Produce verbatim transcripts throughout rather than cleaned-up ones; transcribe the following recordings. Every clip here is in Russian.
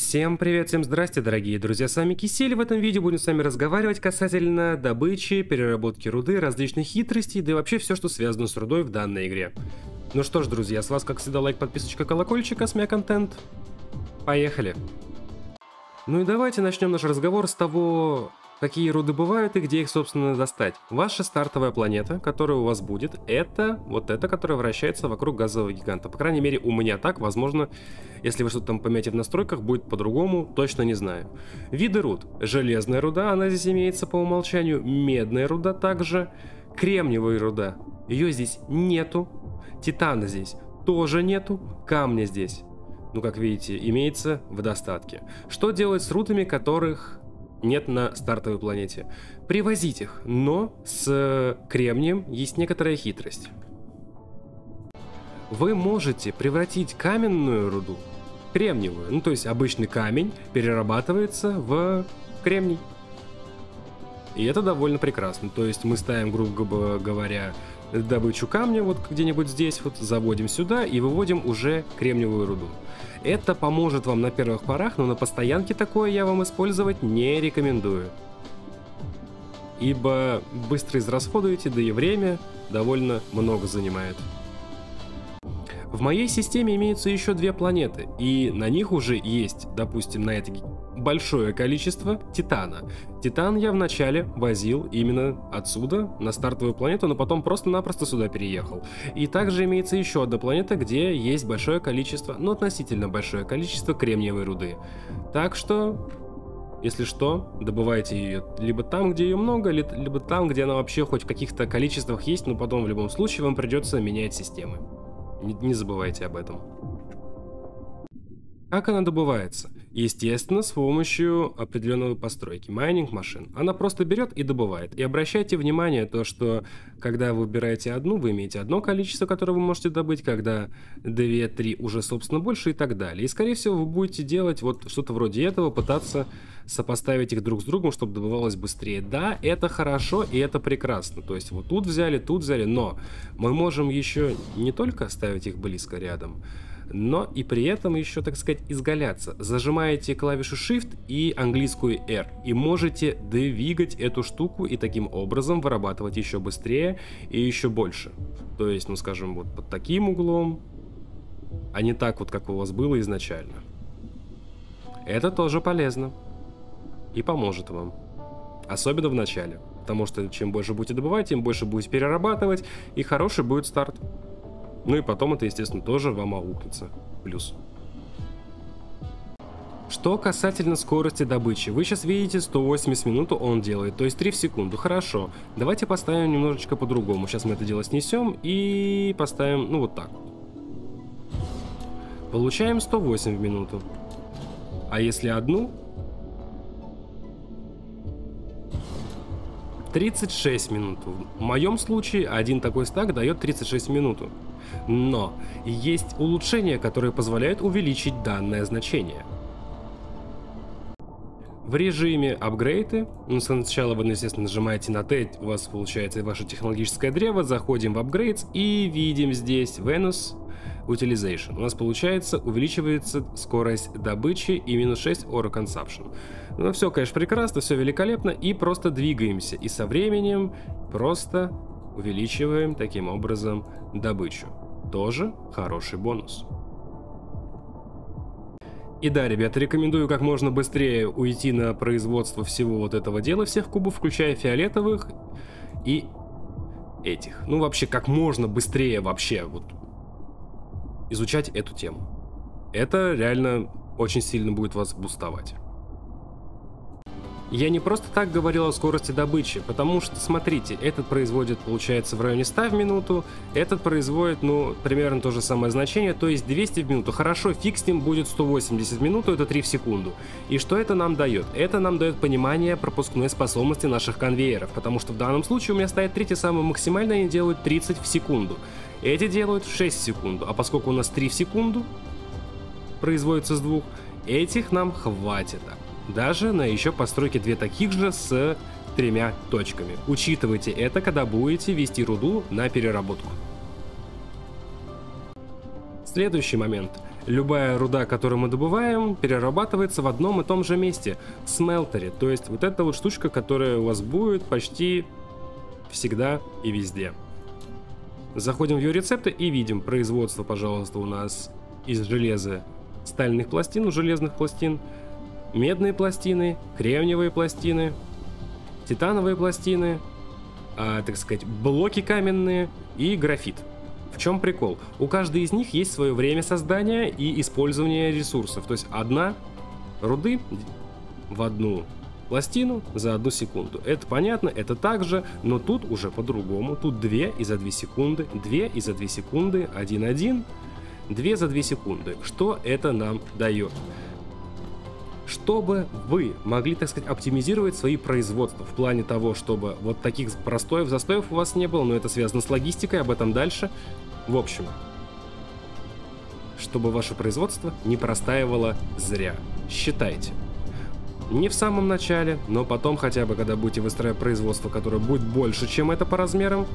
Всем привет, всем здрасте, дорогие друзья, с вами Кисель. В этом видео будем с вами разговаривать касательно добычи, переработки руды, различных хитростей, да и вообще все, что связано с рудой в данной игре. Ну что ж, друзья, с вас как всегда лайк, подписочка, колокольчик, а с меня контент. Поехали! Ну и давайте начнем наш разговор с того, какие руды бывают и где их, собственно, достать. Ваша стартовая планета, которая у вас будет, это вот эта, которая вращается вокруг газового гиганта. По крайней мере, у меня так. Возможно, если вы что-то там поменяете в настройках, будет по-другому, точно не знаю. Виды руд. Железная руда, она здесь имеется по умолчанию. Медная руда также. Кремниевая руда. Ее здесь нету. Титана здесь тоже нету. Камня здесь, ну, как видите, имеется в достатке. Что делать с рудами, которых нет на стартовой планете? Привозить их, но с кремнием есть некоторая хитрость. Вы можете превратить каменную руду в кремниевую. Ну, то есть обычный камень перерабатывается в кремний. И это довольно прекрасно. То есть мы ставим, грубо говоря, добычу камня вот где-нибудь здесь, вот заводим сюда и выводим уже кремниевую руду. Это поможет вам на первых порах, но на постоянке такое я вам использовать не рекомендую. Ибо быстро израсходуете, да и время довольно много занимает. В моей системе имеются еще две планеты, и на них уже есть, допустим, на этой большое количество титана. Титан я вначале возил именно отсюда, на стартовую планету, но потом просто-напросто сюда переехал. И также имеется еще одна планета, где есть большое количество, ну, относительно большое количество кремниевой руды. Так что, если что, добывайте ее либо там, где ее много, либо там, где она вообще хоть в каких-то количествах есть, но потом в любом случае вам придется менять системы. Не, не забывайте об этом. Как она добывается? Естественно, с помощью определенной постройки, майнинг-машин. Она просто берет и добывает. И обращайте внимание то, что когда вы выбираете одну, вы имеете одно количество, которое вы можете добыть, когда две-три уже, собственно, больше и так далее. И, скорее всего, вы будете делать вот что-то вроде этого, пытаться сопоставить их друг с другом, чтобы добывалось быстрее. Да, это хорошо и это прекрасно. То есть вот тут взяли, тут взяли, но мы можем еще не только ставить их близко рядом, но и при этом еще, так сказать, изгаляться. Зажимаете клавишу Shift и английскую R, и можете двигать эту штуку и таким образом вырабатывать еще быстрее и еще больше. То есть, ну, скажем, вот под таким углом, а не так вот, как у вас было изначально. Это тоже полезно и поможет вам, особенно в начале, потому что чем больше будете добывать, тем больше будете перерабатывать, и хороший будет старт. Ну и потом это, естественно, тоже вам аукнется. Плюс. Что касательно скорости добычи. Вы сейчас видите, сто восемьдесят минут он делает, то есть три в секунду. Хорошо. Давайте поставим немножечко по-другому. Сейчас мы это дело снесем и поставим, ну, вот так. Получаем сто восемь в минуту. А если одну? тридцать шесть минут. В моем случае один такой стак дает тридцать шесть минуту. Но есть улучшения, которые позволяют увеличить данное значение. В режиме апгрейды, ну, сначала вы, естественно, нажимаете на Т, у вас получается ваше технологическое древо, заходим в апгрейдс и видим здесь Venus Utilization. У нас получается увеличивается скорость добычи и минус шесть Ore Consumption. Ну все, конечно, прекрасно, все великолепно, и просто двигаемся, и со временем просто увеличиваем таким образом добычу. Тоже хороший бонус. И да, ребята, рекомендую как можно быстрее уйти на производство всего вот этого дела, всех кубов, включая фиолетовых и этих. Ну вообще, как можно быстрее вообще вот изучать эту тему. Это реально очень сильно будет вас бустовать. Я не просто так говорил о скорости добычи, потому что, смотрите, этот производит, получается, в районе ста в минуту, этот производит, ну, примерно то же самое значение, то есть двести в минуту. Хорошо, фиг с ним, будет сто восемьдесят в минуту, это три в секунду. И что это нам дает? Это нам дает понимание пропускной способности наших конвейеров, потому что в данном случае у меня стоят три те самые максимальные, они делают тридцать в секунду. Эти делают шесть в секунду, а поскольку у нас три в секунду производится с двух, этих нам хватит. Даже на еще постройке две таких же с тремя точками. Учитывайте это, когда будете вести руду на переработку. Следующий момент. Любая руда, которую мы добываем, перерабатывается в одном и том же месте, в смелтере. То есть вот эта вот штучка, которая у вас будет почти всегда и везде. Заходим в ее рецепты и видим производство, пожалуйста, у нас из железа. Стальных пластин, железных пластин, медные пластины, кремниевые пластины, титановые пластины, а, так сказать, блоки каменные и графит. В чем прикол? У каждой из них есть свое время создания и использования ресурсов. То есть одна руды в одну пластину за одну секунду. Это понятно, это также, но тут уже по-другому. Тут две и за две секунды, две и за две секунды, один-один, две за две секунды. Что это нам дает? Чтобы вы могли, так сказать, оптимизировать свои производства в плане того, чтобы вот таких простоев, застоев у вас не было, но это связано с логистикой, об этом дальше. В общем, чтобы ваше производство не простаивало зря. Считайте. Не в самом начале, но потом хотя бы, когда будете выстраивать производство, которое будет больше, чем это по размерам,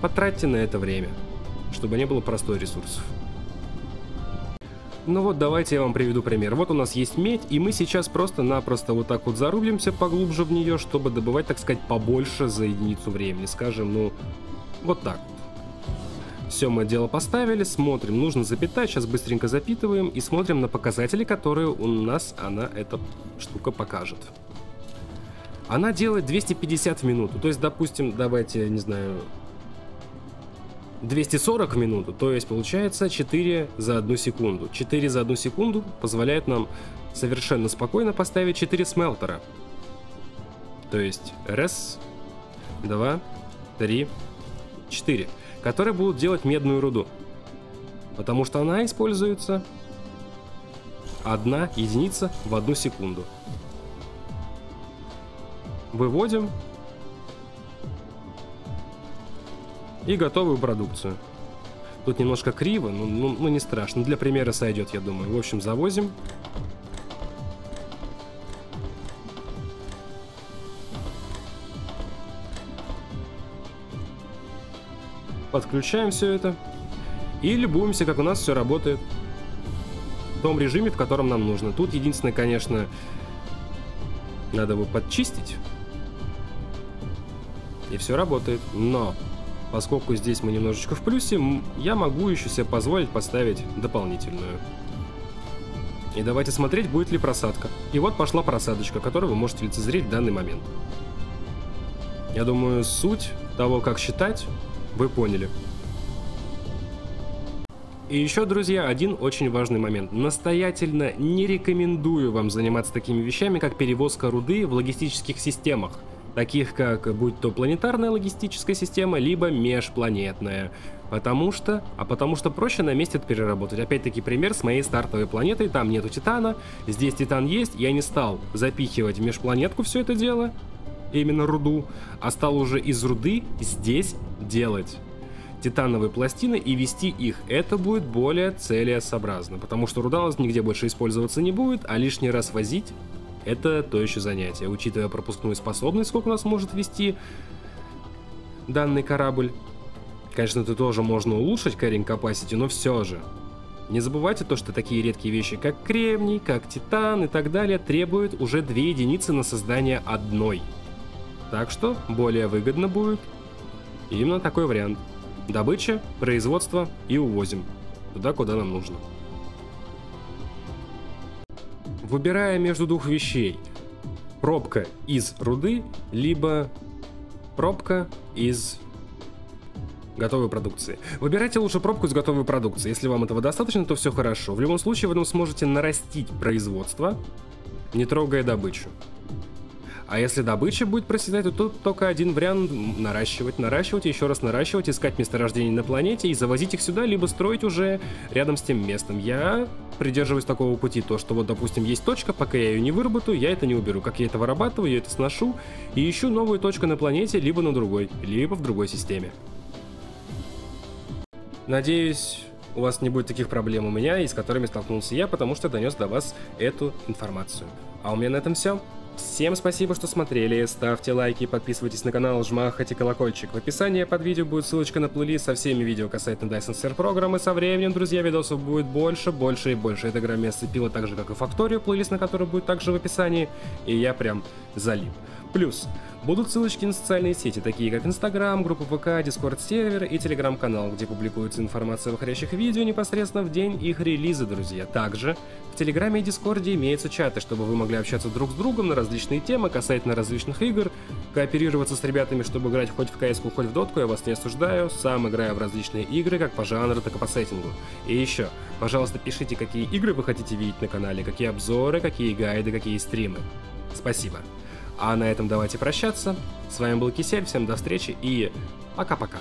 потратьте на это время, чтобы не было простой ресурсов. Ну вот, давайте я вам приведу пример. Вот у нас есть медь, и мы сейчас просто-напросто вот так вот зарубимся поглубже в нее, чтобы добывать, так сказать, побольше за единицу времени. Скажем, ну, вот так. Все, мы дело поставили, смотрим, нужно запитать, сейчас быстренько запитываем и смотрим на показатели, которые у нас она, эта штука, покажет. Она делает двести пятьдесят в минуту, то есть, допустим, давайте, не знаю, двести сорок в минуту, то есть получается четыре за одну секунду. четыре за одну секунду позволяет нам совершенно спокойно поставить четыре смелтера. То есть раз, два, три, четыре, которые будут делать медную руду. Потому что она используется одна единица в одну секунду. Выводим. И готовую продукцию. Тут немножко криво, но, но, но не страшно. Для примера сойдет, я думаю. В общем, завозим. Подключаем все это. И любуемся, как у нас все работает. В том режиме, в котором нам нужно. Тут единственное, конечно, надо его подчистить. И все работает. Но... поскольку здесь мы немножечко в плюсе, я могу еще себе позволить поставить дополнительную. И давайте смотреть, будет ли просадка. И вот пошла просадочка, которую вы можете лицезреть в данный момент. Я думаю, суть того, как считать, вы поняли. И еще, друзья, один очень важный момент. Настоятельно не рекомендую вам заниматься такими вещами, как перевозка руды в логистических системах. Таких как, будь то планетарная логистическая система, либо межпланетная. Потому что... А потому что проще на месте это переработать. Опять-таки пример с моей стартовой планетой. Там нету титана, здесь титан есть. Я не стал запихивать в межпланетку все это дело, именно руду, а стал уже из руды здесь делать титановые пластины и вести их. Это будет более целесообразно, потому что руда у нас нигде больше использоваться не будет, а лишний раз возить — это то еще занятие, учитывая пропускную способность, сколько у нас может вести данный корабль. Конечно, это тоже можно улучшить, carrying capacity, но все же. Не забывайте то, что такие редкие вещи, как кремний, как титан и так далее, требуют уже две единицы на создание одной. Так что более выгодно будет именно такой вариант. Добыча, производство и увозим туда, куда нам нужно. Выбирая между двух вещей, пробка из руды, либо пробка из готовой продукции. Выбирайте лучше пробку из готовой продукции. Если вам этого достаточно, то все хорошо. В любом случае, вы там сможете нарастить производство, не трогая добычу. А если добыча будет проседать, то тут только один вариант: наращивать, наращивать, еще раз наращивать, искать месторождение на планете и завозить их сюда, либо строить уже рядом с тем местом. Я придерживаюсь такого пути, то что вот, допустим, есть точка, пока я ее не выработаю, я это не уберу. Как я это вырабатываю, я это сношу и ищу новую точку на планете, либо на другой, либо в другой системе. Надеюсь, у вас не будет таких проблем у меня, и с которыми столкнулся я, потому что донес до вас эту информацию. А у меня на этом все. Всем спасибо, что смотрели, ставьте лайки, подписывайтесь на канал, жмахайте колокольчик. В описании под видео будет ссылочка на плейлист со всеми видео касательно Dyson Sphere Program, и со временем, друзья, видосов будет больше, больше и больше. Эта игра меня сцепила так же, как и Factorio, плейлист на который будет также в описании, и я прям залип. Плюс, будут ссылочки на социальные сети, такие как Инстаграм, группа ВК, Дискорд сервер и Телеграм-канал, где публикуется информация о выходящих видео непосредственно в день их релиза, друзья. Также в Телеграме и Дискорде имеются чаты, чтобы вы могли общаться друг с другом на различные темы касательно различных игр, кооперироваться с ребятами, чтобы играть хоть в кс-ку, хоть в дотку, я вас не осуждаю, сам играю в различные игры как по жанру, так и по сеттингу. И еще, пожалуйста, пишите, какие игры вы хотите видеть на канале, какие обзоры, какие гайды, какие стримы. Спасибо. А на этом давайте прощаться. С вами был Кисель, всем до встречи и пока-пока.